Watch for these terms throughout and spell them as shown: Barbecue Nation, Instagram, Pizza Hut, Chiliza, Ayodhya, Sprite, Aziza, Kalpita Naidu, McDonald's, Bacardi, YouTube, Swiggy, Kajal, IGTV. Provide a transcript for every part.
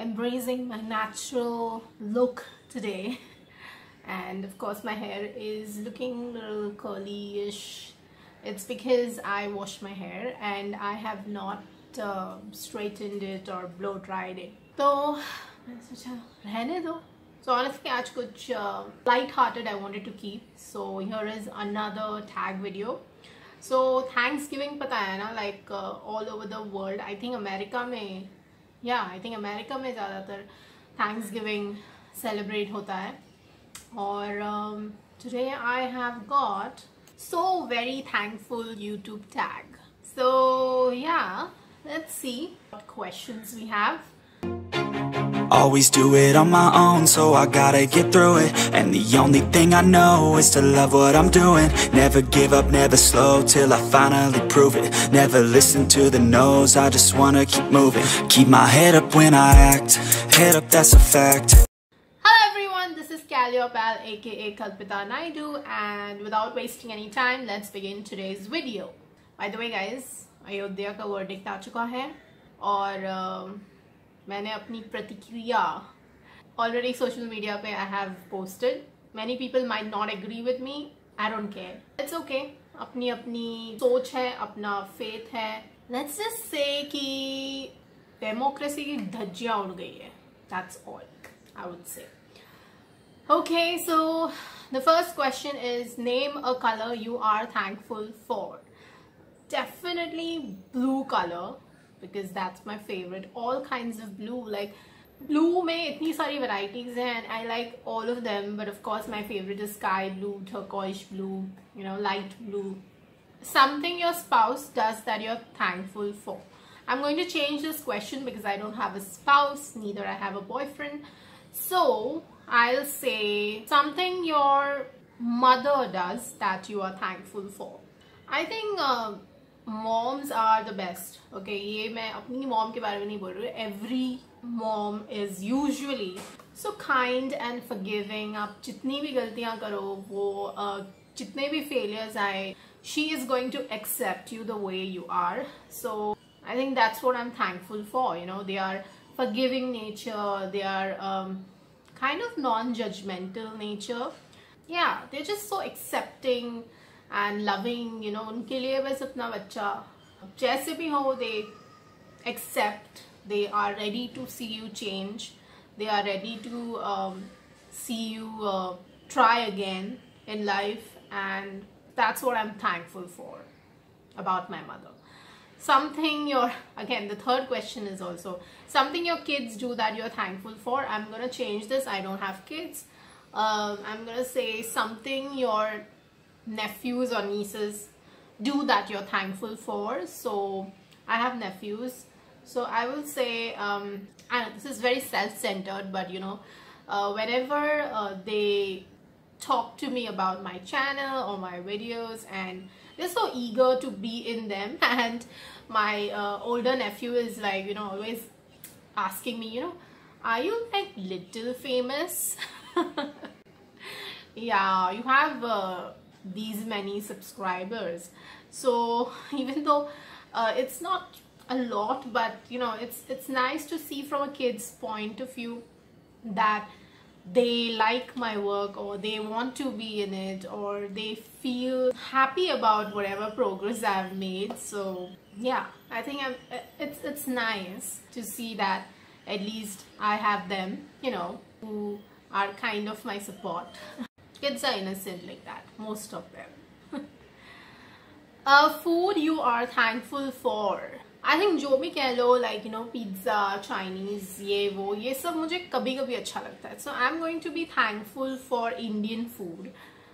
embracing my natural look today, and of course my hair is looking a little curly-ish. It's because I washed my hair and I have not straightened it or blow dried it. So honestly aaj kuch light hearted I wanted to keep. So here is another tag video. So Thanksgiving, pata hai na, like all over the world, I think America mein, yeah, I think America mein zyadatar Thanksgiving celebrate hota hai. Or today I have got so very thankful YouTube tag. So yeah, let's see what questions we have. Always do it on my own, so I gotta get through it. And the only thing I know is to love what I'm doing. Never give up, never slow, till I finally prove it. Never listen to the no's, I just wanna keep moving. Keep my head up when I act, head up, that's a fact. Hello everyone, this is Kalpita, aka Kalpita Naidu, and without wasting any time, let's begin today's video. By the way guys, Ayodhya ka verdict aa chuka hai, aur मैंने अपनी प्रतिक्रिया already social media पे I have posted. Many people might not agree with me. I don't care. It's okay. अपनी अपनी सोच है, अपना faith है. Let's just say कि democracy की धज्जियाँ उड़ गई है. That's all I would say. Okay, so the first question is, name a color you are thankful for. Definitely blue color, because that's my favorite. All kinds of blue, like blue mein itni sari varieties hai and I like all of them, but of course my favorite is sky blue, turquoise blue, you know, light blue. Something your spouse does that you're thankful for. I'm going to change this question because I don't have a spouse, neither I have a boyfriend. So I'll say something your mother does that you are thankful for. I think moms are the best. Okay, ये मैं अपनी mom के बारे में नहीं बोल रही हूँ. Every mom is usually so kind and forgiving. आप जितनी भी गलतियाँ करो, वो जितने भी failures आए, she is going to accept you the way you are. So I think that's what I'm thankful for. You know, they are forgiving nature. They are kind of non-judgmental nature. Yeah, they're just so accepting and loving, you know. उनके लिए बस अपना बच्चा जैसे भी हो, they accept, they are ready to see you change, they are ready to see you try again in life, and that's what I'm thankful for about my mother. Something your, again the third question is also something your kids do that you're thankful for. I'm gonna change this. I don't have kids. I'm gonna say something your nephews or nieces do that you're thankful for. So I have nephews, so I will say I know this is very self-centered, but you know, whenever they talk to me about my channel or my videos, and they're so eager to be in them, and my older nephew is like, you know, always asking me, you know, are you like little famous? Yeah, you have these many subscribers. So even though it's not a lot, but you know, it's nice to see from a kid's point of view that they like my work, or they want to be in it, or they feel happy about whatever progress I've made. So yeah, I think it's nice to see that at least I have them, you know, who are kind of my support. Kids are innocent like that, most of them. Food you are thankful for. I think जो भी कह लो, like you know, pizza, Chinese, ये सब मुझे कभी कभी अच्छा लगता है. So I'm going to be thankful for Indian food,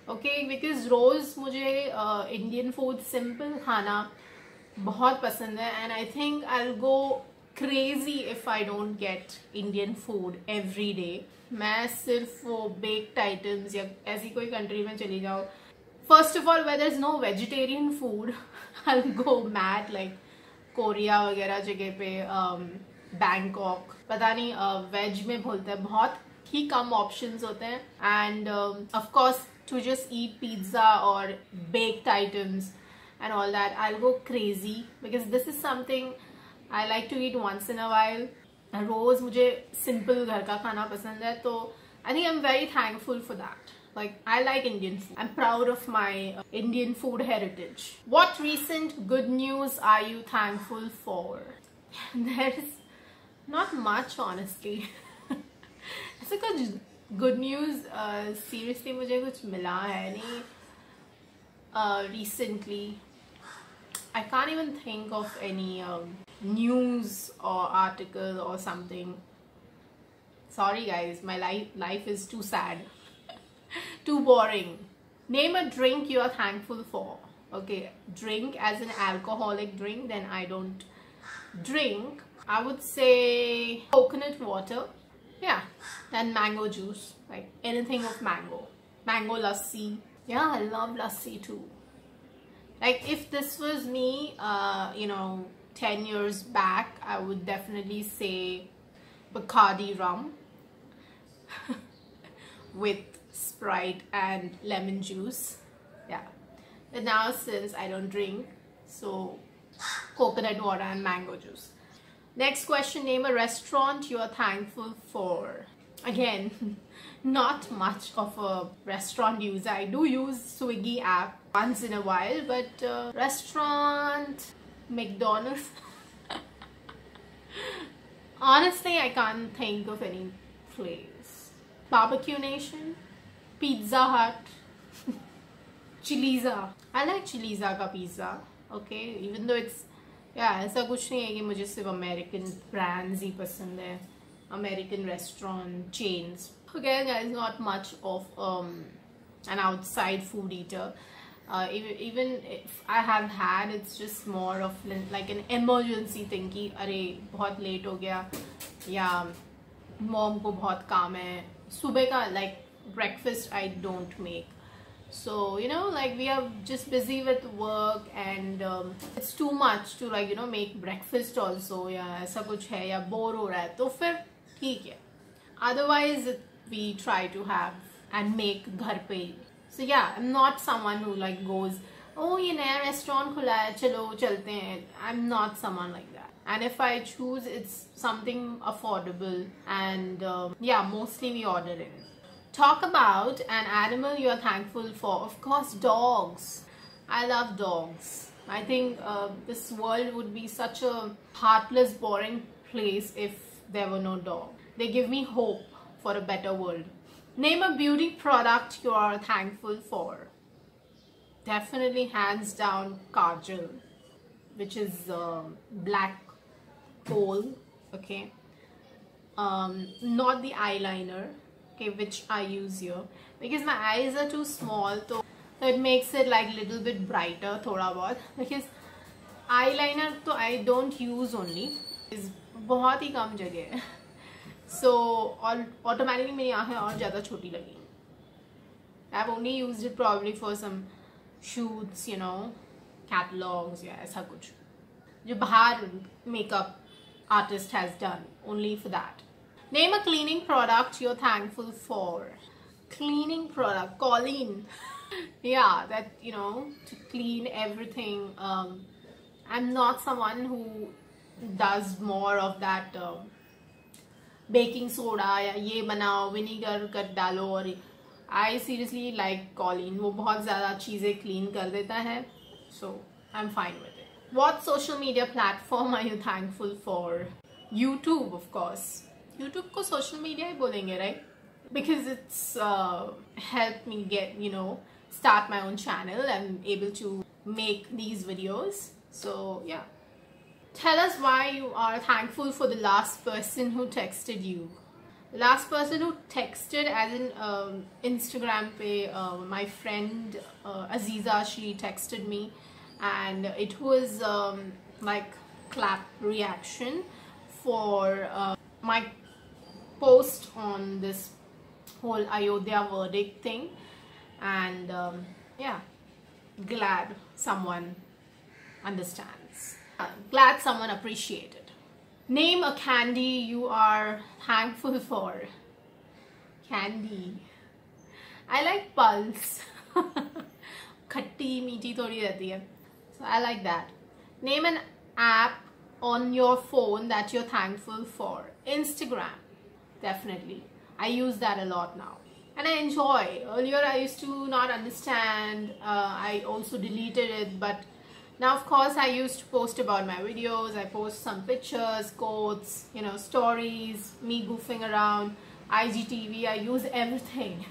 okay? Because रोज मुझे Indian food, simple खाना बहुत पसंद है, and I think I'll go crazy if I don't get Indian food every day. मैं सिर्फ वो baked items या ऐसी कोई country में चली जाऊँ. First of all, where there's no vegetarian food, I'll go mad, like Korea वगैरह जगह पे, Bangkok, पता नहीं, veg में बोलते हैं, बहुत ही कम options होते हैं, and of course to just eat pizza or baked items and all that, I'll go crazy because this is something I like to eat once in a while. रोज़ मुझे simple घर का खाना पसंद है, तो I think I am very thankful for that. Like, I like Indian food. I'm proud of my Indian food heritage. What recent good news are you thankful for? There's not much, honestly. ऐसे कुछ good news seriously मुझे कुछ मिला है नहीं recently. I can't even think of any news or article or something. Sorry guys, my life is too sad. Too boring. Name a drink you are thankful for. Okay, drink as an alcoholic drink, then I don't drink. I would say coconut water, yeah, and mango juice, like anything of mango. Mango lassi, yeah, I love lassi too. Like if this was me, you know, 10 years back, I would definitely say Bacardi rum with Sprite and lemon juice, yeah. But now since I don't drink, so coconut water and mango juice. Next question, name a restaurant you are thankful for. Again, not much of a restaurant user. I do use Swiggy app once in a while, but restaurant, McDonald's. Honestly, I can't think of any place. Barbecue Nation, Pizza Hut, Chiliza. I like Chiliza ka pizza. Okay, even though it's, yeah, ऐसा कुछ नहीं है कि मुझे सिर्फ American brands ही पसंद है, American restaurant chains. Okay, guys, not much of an outside food eater. Even if I have had, it's just more of like an emergency thing कि अरे बहुत late हो गया या mom को बहुत काम है सुबह का, like breakfast I don't make, so you know, like we are just busy with work and it's too much to, like, you know, make breakfast also. Yeah, ऐसा कुछ है या बोर हो रहा है तो फिर ठीक है, otherwise we try to have and make घर पे. So yeah, I'm not someone who like goes, oh ये नया restaurant खुला है चलो चलते हैं. I'm not someone like that. And if I choose, it's something affordable and yeah, mostly we order it. Talk about an animal you are thankful for. Of course, dogs. I love dogs. I think this world would be such a heartless, boring place if there were no dogs. They give me hope for a better world. Name a beauty product you are thankful for. Definitely, hands down, kajal, which is black coal. Okay, not the eyeliner. Okay, which I use here because my eyes are too small, so it makes it like little bit brighter, thoda bahut. Because eyeliner तो I don't use only, is बहुत ही कम जगह है, so और automatically मेरी आँखें और ज़्यादा छोटी लगी. I've only used it probably for some shoots, you know, catalogs या ऐसा कुछ जो बाहर makeup artist has done, only for that. Name a cleaning product you're thankful for. Cleaning product, Colleen. Yeah, that, you know, to clean everything. I'm not someone who does more of that baking soda या ये बनाओ vinegar कर डालो. और I seriously like Colleen. वो बहुत ज़्यादा चीज़ें clean कर देता है, so I'm fine with it. What social media platform are you thankful for? YouTube, of course. YouTube को social media ही बोलेंगे, right? Because it's helped me get, you know, start my own channel. I'm able to make these videos. So yeah. Tell us why you are thankful for the last person who texted you. Last person who texted, as in Instagram पे my friend Aziza, she texted me, and it was like clap reaction for my post on this whole Ayodhya verdict thing, and yeah, glad someone understands, glad someone appreciated. Name a candy you are thankful for. Candy, I like pulse. खट्टी मीठी थोड़ी रहती है, so I like that. Name an app on your phone that you're thankful for. Instagram, definitely. I use that a lot now. And I enjoy. Earlier I used to not understand. I also deleted it, but now of course I used to post about my videos. I post some pictures, quotes, you know, stories, me goofing around, IGTV. I use everything.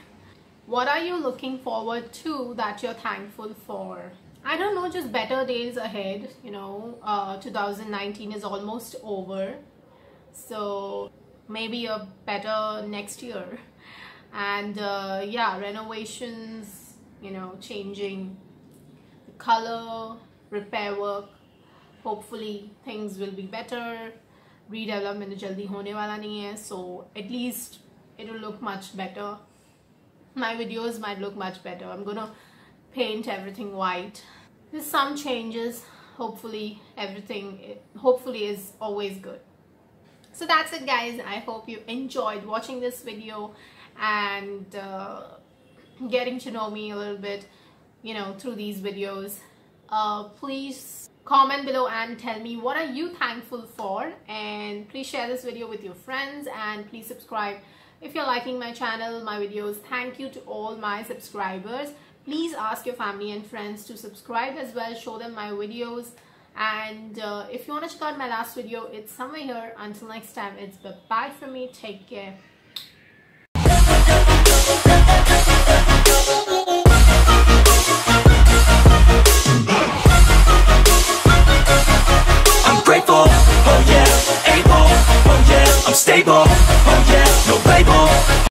What are you looking forward to that you're thankful for? I don't know, just better days ahead, you know. 2019 is almost over, so maybe a better next year. And yeah, renovations, you know, changing the color, repair work. Hopefully things will be better. Redevelopment jaldi hone wala nahi hai, so at least it will look much better. My videos might look much better. I'm gonna paint everything white. There's some changes. Hopefully everything is always good. So that's it, guys. I hope you enjoyed watching this video and getting to know me a little bit, you know, through these videos. Please comment below and tell me what are you thankful for, and please share this video with your friends, and please subscribe if you're liking my channel, my videos. Thank you to all my subscribers. Please ask your family and friends to subscribe as well. Show them my videos. And if you want to check out my last video, it's somewhere here. Until next time, it's bye-bye from me. Take care.